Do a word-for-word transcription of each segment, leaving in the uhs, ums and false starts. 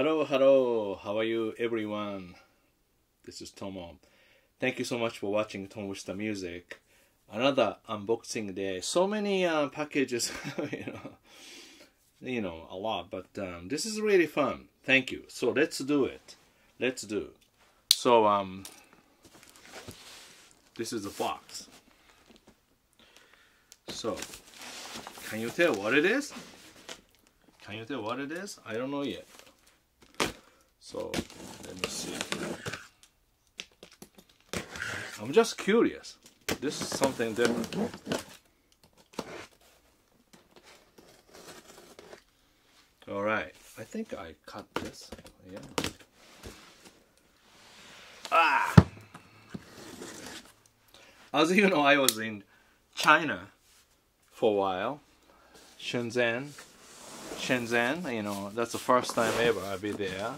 Hello, hello, how are you everyone? This is Tomo. Thank you so much for watching Tomo Fujita Music. Another unboxing day. So many uh, packages, you know, you know, a lot, but um, this is really fun. Thank you. So let's do it. Let's do. So, um, this is the box. So, can you tell what it is? Can you tell what it is? I don't know yet. So, let me see. I'm just curious. This is something different. All right. I think I cut this. Yeah. Ah! As you know, I was in China for a while. Shenzhen. Shenzhen, you know, that's the first time ever I've been there.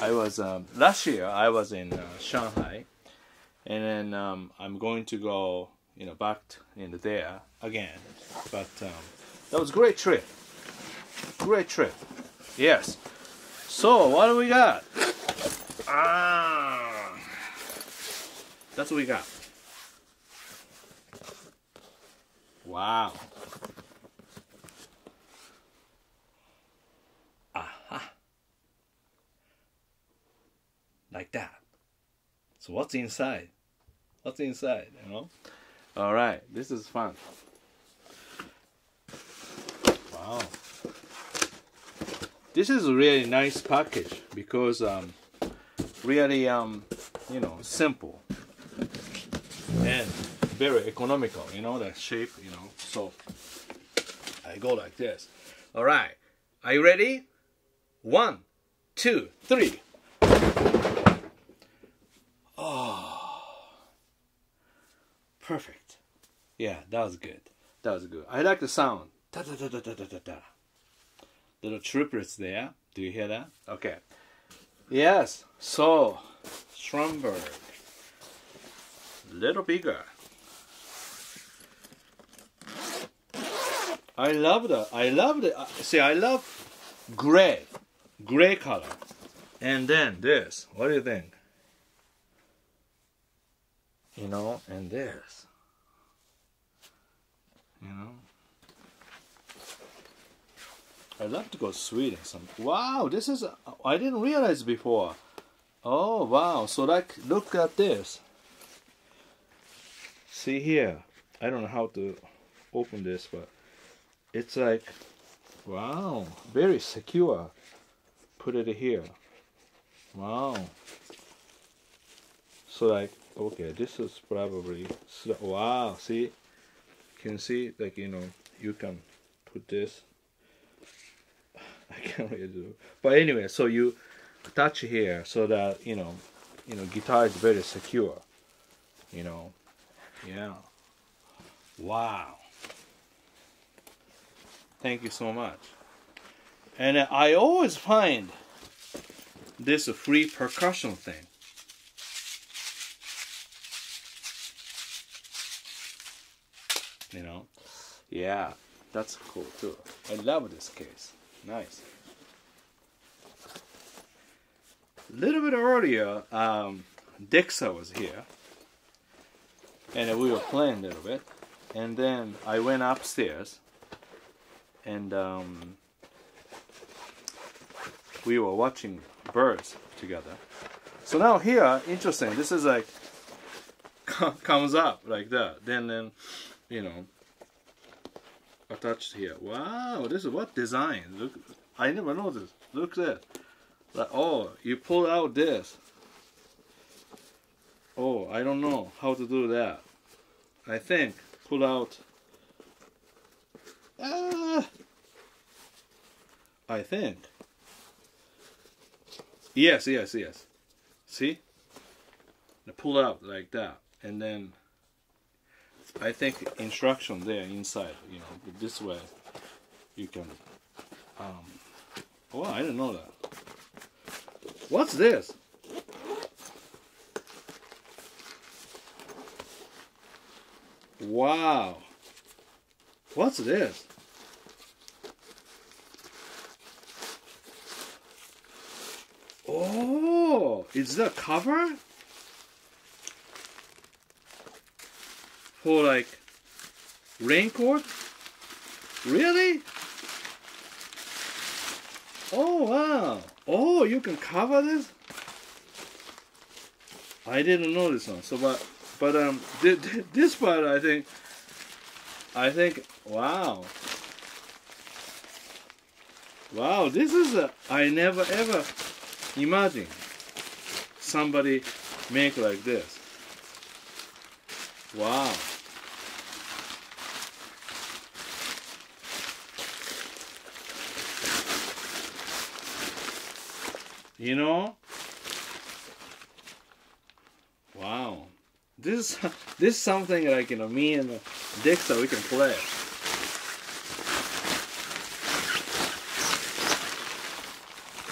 I was, um, last year I was in uh, Shanghai, and then um, I'm going to go, you know, back in there again, but um, that was a great trip, great trip, yes. So, what do we got? Ah, that's what we got. Wow. Like that. So what's inside? What's inside, you know? All right, this is fun. Wow. This is a really nice package because um, really, um, you know, simple and very economical, you know, the shape, you know, so I go like this. All right, are you ready? One, two, three. Oh, perfect. Yeah, that was good. That was good. I like the sound. Da, da, da, da, da, da, da. Little triplets there. Do you hear that? Okay. Yes. So, Strandberg. Little bigger. I love that. I love the. See, I love gray, gray color. And then this. What do you think? You know, and this, you know, I'd love to go to Sweden. Some wow, this is, I didn't realize before. Oh, wow, so like, look at this. See here, I don't know how to open this, but it's like, wow, very secure. Put it here. Wow. So like, okay, this is probably, wow, see, can see, like, you know, you can put this, I can't really do, but anyway, so you touch here so that, you know, you know, guitar is very secure, you know, yeah, wow, thank you so much. And I always find this a free percussion thing. You know, yeah, that's cool too. I love this case. Nice. A little bit earlier, um, Dixa was here, and we were playing a little bit, and then I went upstairs, and um, we were watching birds together. So now here, interesting. This is like comes up like that. Then then. You know, attached here. Wow, this is what design. Look, I never noticed. Look that. Like, oh, you pull out this. Oh, I don't know how to do that. I think pull out. Ah, I think. Yes, yes, yes. See, I pull out like that, and then. I think instruction there inside, you know, this way you can, um, oh, I didn't know that. What's this? Wow. What's this? Oh, is that a cover? For like raincoat? Really? Oh wow. Oh, you can cover this? I didn't know this one. So but but um th th this part I think I think wow. Wow, this is a I never ever imagine somebody make like this. Wow. You know? Wow. This is this is something like, you know, me and Dexter we can play.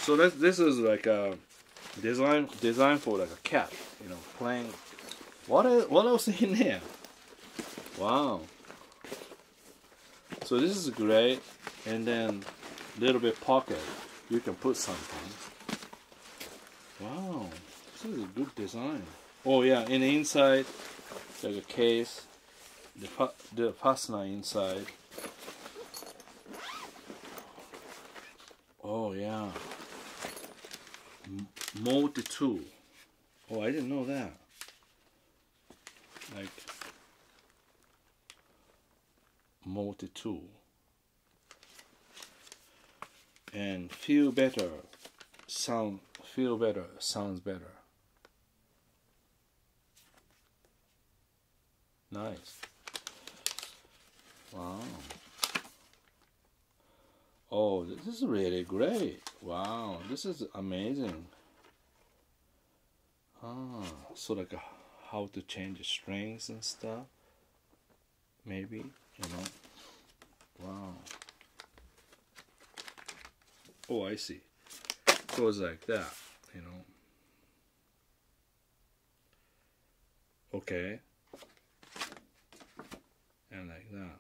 So this this is like a design design for like a cat, you know, playing. What is what else in there? Wow. So this is great, and then little bit pocket. You can put something. Wow, this is a good design. Oh yeah, and inside there's a case, the fa the fastener inside. Oh yeah. Mold tool. Oh, I didn't know that. Like mold tool. And feel better, sound feel better, sounds better. Nice. Wow. Oh, this is really great. Wow, this is amazing. Ah, so like a, how to change the strings and stuff. Maybe, you know. Wow. Oh, I see. Goes like that, you know. Okay. And like that.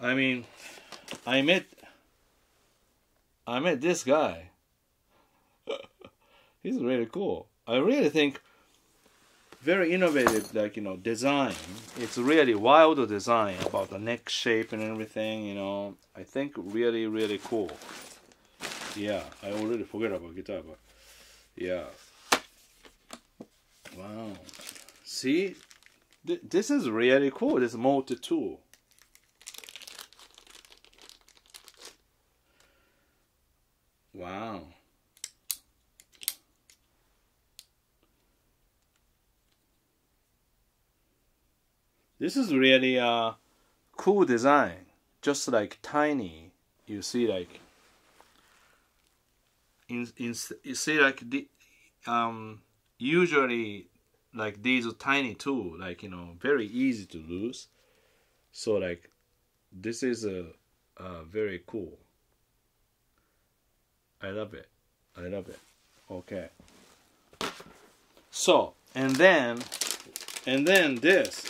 I mean, I met, I met this guy. He's really cool. I really think very innovative, like, you know, design. It's really wild design about the neck shape and everything, you know. I think really, really cool. Yeah, I already forget about guitar, but yeah. Wow. See, Th this is really cool, this multi tool. Wow. This is really a uh, cool design. Just like tiny, you see like in, in you see like the um usually like these are tiny too, like, you know, very easy to lose. So like this is a uh, uh, very cool. I love it. I love it. Okay. So, and then, and then this.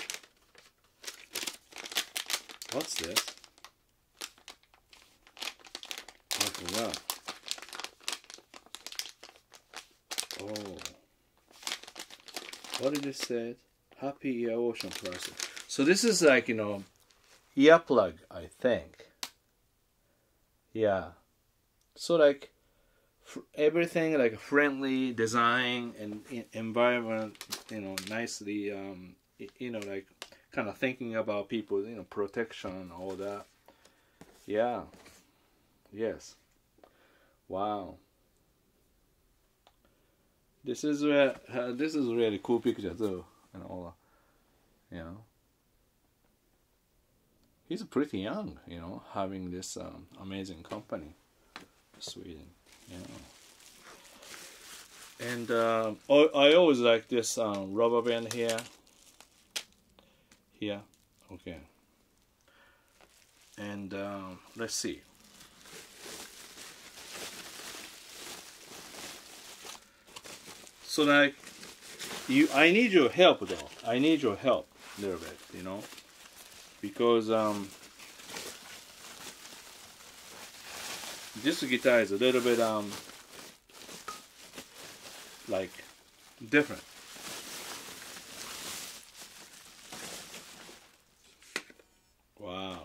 What's this? I forgot. Oh. What did it say? Happy Ocean Plus. So this is like, you know, earplug, I think. Yeah. So like, everything like friendly design and environment, you know, nicely, um, you know, like kind of thinking about people, you know, protection and all that. Yeah. Yes. Wow. This is where uh, this is really cool picture too, and all. You know, he's pretty young, you know, having this um, amazing company, Sweden. Yeah. And um, I always like this um, rubber band here. Here, okay. And um, let's see. So like, you, I need your help though. I need your help a little bit, you know, because um. This guitar is a little bit um like different. Wow.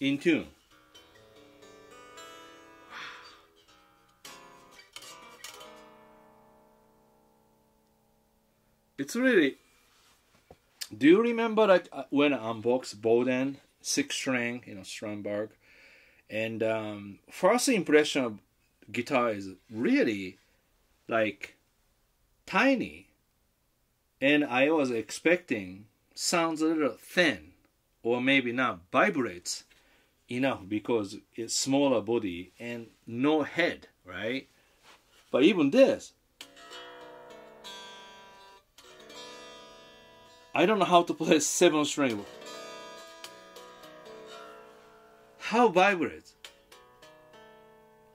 In tune. It's really, do you remember like when I unboxed Boden six string, you know, Strandberg, and um, first impression of guitar is really like tiny, and I was expecting sounds a little thin or maybe not vibrates enough because it's smaller body and no head, right? But even this, I don't know how to play seven string. How vibrates?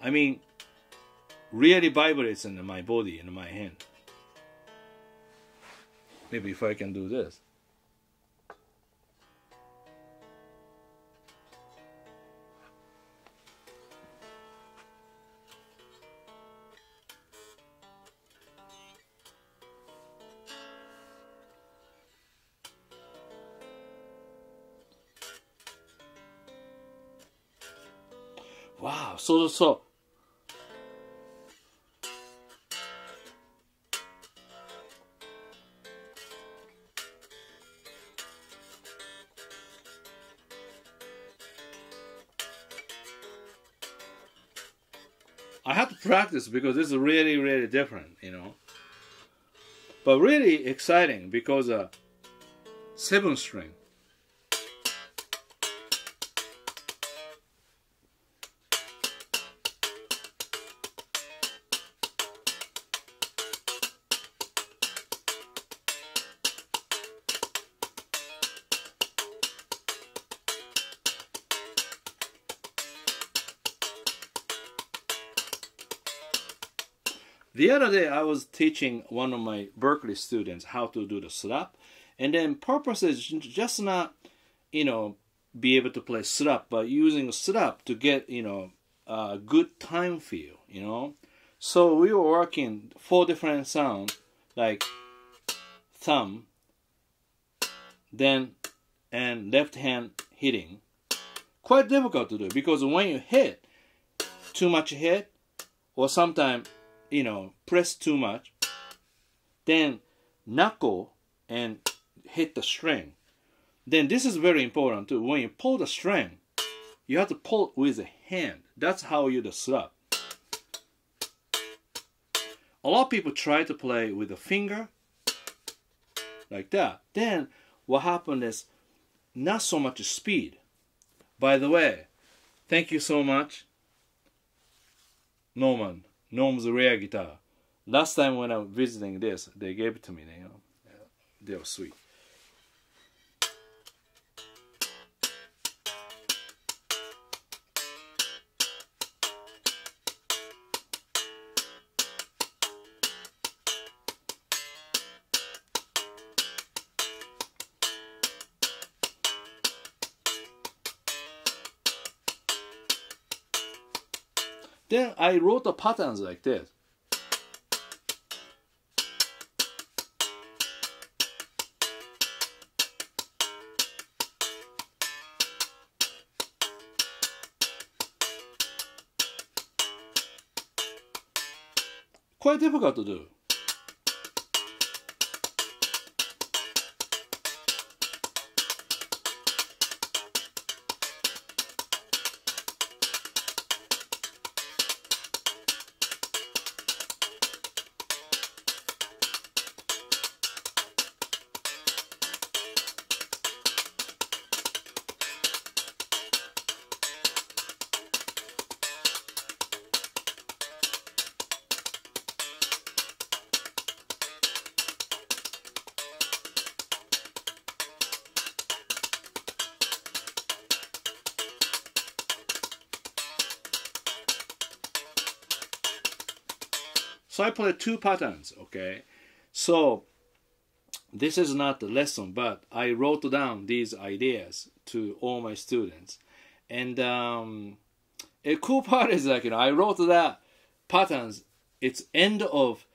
I mean, really vibrates in my body, in my hand. Maybe if I can do this. Wow, so, so. I have to practice because this is really, really different, you know. But really exciting because uh, seven string. The other day, I was teaching one of my Berkeley students how to do the slap, and then purpose is just not, you know, be able to play slap, but using slap to get, you know, a good time feel, you know. So we were working four different sounds, like thumb, then and left hand hitting. Quite difficult to do because when you hit too much hit, or sometimes, you know, press too much, then knuckle and hit the string. Then this is very important too. When you pull the string, you have to pull it with a hand. That's how you do slap. A lot of people try to play with a finger like that. Then what happened is not so much speed. By the way, thank you so much, Norman. Norm's Rare Guitar. Last time when I was visiting this, they gave it to me, you know. They were sweet. Then I wrote the patterns like this. Quite difficult to do. So I play two patterns, okay? So this is not the lesson, but I wrote down these ideas to all my students. And um, a cool part is, like, you know, I wrote that patterns, it's end of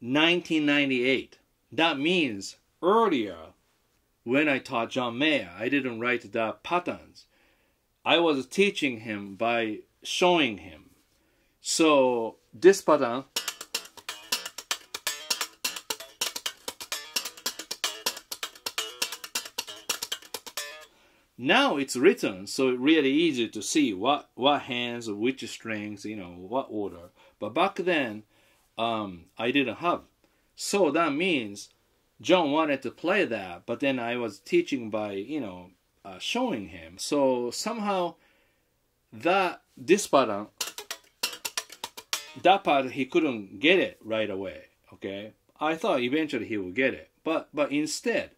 nineteen ninety-eight. That means earlier when I taught John Mayer, I didn't write the patterns. I was teaching him by showing him. So this pattern, now it's written, so it's really easy to see what, what hands, which strings, you know, what order. But back then, um, I didn't have. So that means John wanted to play that, but then I was teaching by, you know, uh, showing him. So somehow, that, this pattern, that part, he couldn't get it right away, okay? I thought eventually he would get it. But, but instead,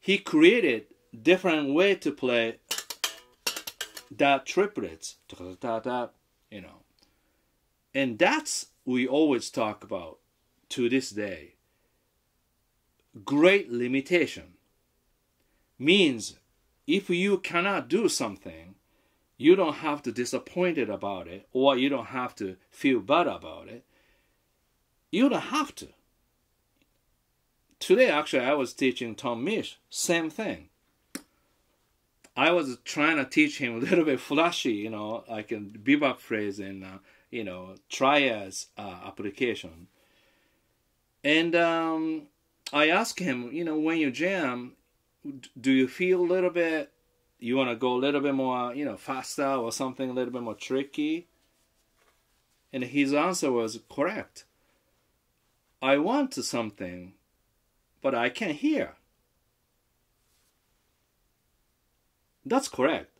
he created different way to play that triplets, you know. And that's we always talk about to this day. Great limitation means if you cannot do something, you don't have to be disappointed about it, or you don't have to feel bad about it. You don't have to. Today, actually, I was teaching Tom Misch, same thing. I was trying to teach him a little bit flashy, you know, like a bebop phrase and, uh, you know, triads uh, application. And um, I asked him, you know, when you jam, do you feel a little bit, you want to go a little bit more, you know, faster or something a little bit more tricky? And his answer was correct. I want something, but I can't hear. That's correct.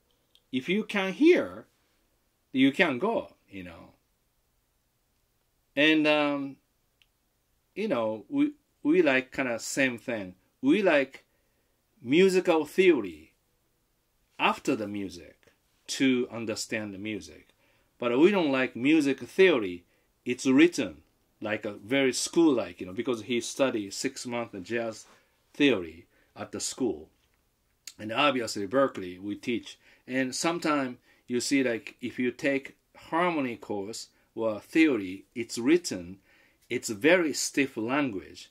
If you can hear, you can go, you know. And, um, you know, we, we like kind of same thing. We like musical theory after the music to understand the music. But we don't like music theory. It's written like a very school-like, you know, because he studied six-month jazz theory at the school. And obviously, Berkeley, we teach. And sometimes you see, like, if you take harmony course or theory, it's written, it's very stiff language.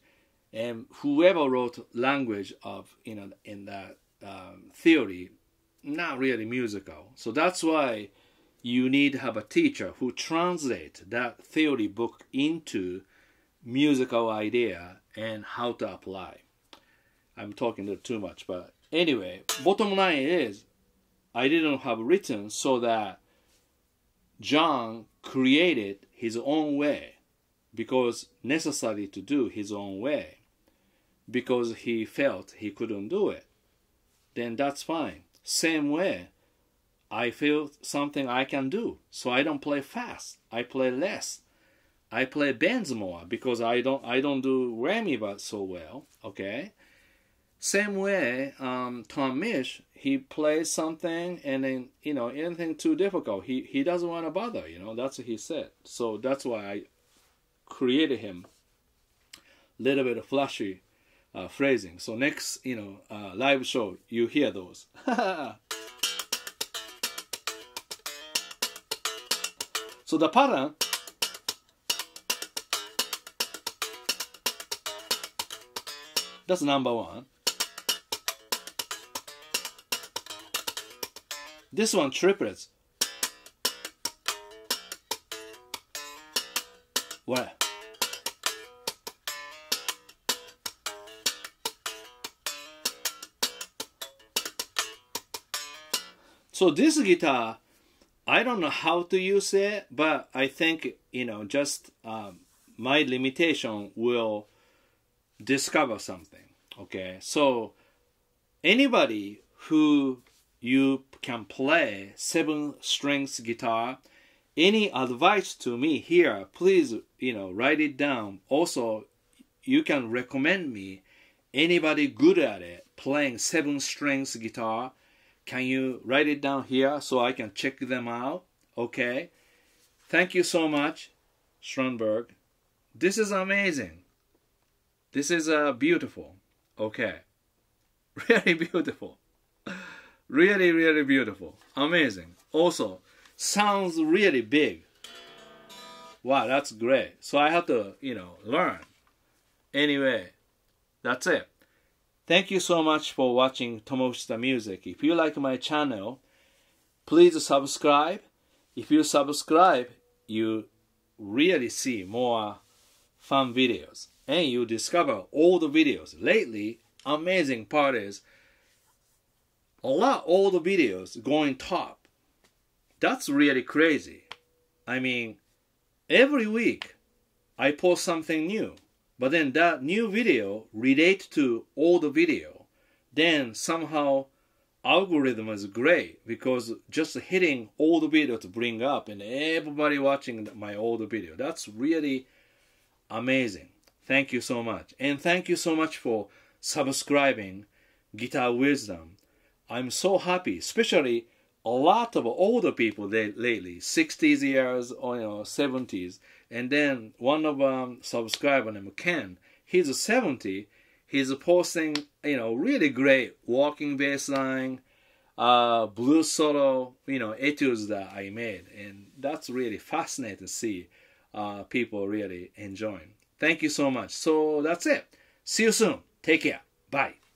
And whoever wrote language of, you know, in that um, theory, not really musical. So that's why you need to have a teacher who translates that theory book into musical idea and how to apply. I'm talking a little too much, but... Anyway, bottom line is, I didn't have written so that John created his own way, because necessary to do his own way, because he felt he couldn't do it. Then that's fine. Same way, I feel something I can do, so I don't play fast. I play less. I play bends more because I don't I don't do whammy but so well. Okay. Same way, um, Tom Misch, he plays something and then, you know, anything too difficult, he, he doesn't want to bother, you know, that's what he said. So that's why I created him a little bit of flashy uh, phrasing. So next, you know, uh, live show, you hear those. So the pattern... That's number one. This one, triplets. Where? So this guitar, I don't know how to use it, but I think, you know, just um, my limitation will discover something, okay? So anybody who you can play seven strings guitar, any advice to me here, please, you know, write it down. Also, you can recommend me anybody good at it playing seven strings guitar. Can you write it down here so I can check them out? Okay, thank you so much, Strandberg. This is amazing. This is uh, beautiful. Okay. Really beautiful. Really, really beautiful. Amazing. Also, sounds really big. Wow, that's great. So I have to, you know, learn. Anyway, that's it. Thank you so much for watching Tomo Fujita Music. If you like my channel, please subscribe. If you subscribe, you really see more fun videos. And you discover all the videos. Lately, amazing part is a lot all the videos going top. That's really crazy. I mean, every week I post something new, but then that new video relate to all the video. Then somehow algorithm is great because just hitting all the video to bring up and everybody watching my old video. That's really amazing. Thank you so much. And thank you so much for subscribing Guitar Wisdom. I'm so happy, especially a lot of older people they, lately, sixties years or you know, seventies. And then one of um subscriber named Ken, he's seventy. He's posting, you know, really great walking bass line, uh, blues solo, you know, etudes that I made. And that's really fascinating to see uh, people really enjoying. Thank you so much. So that's it. See you soon. Take care. Bye.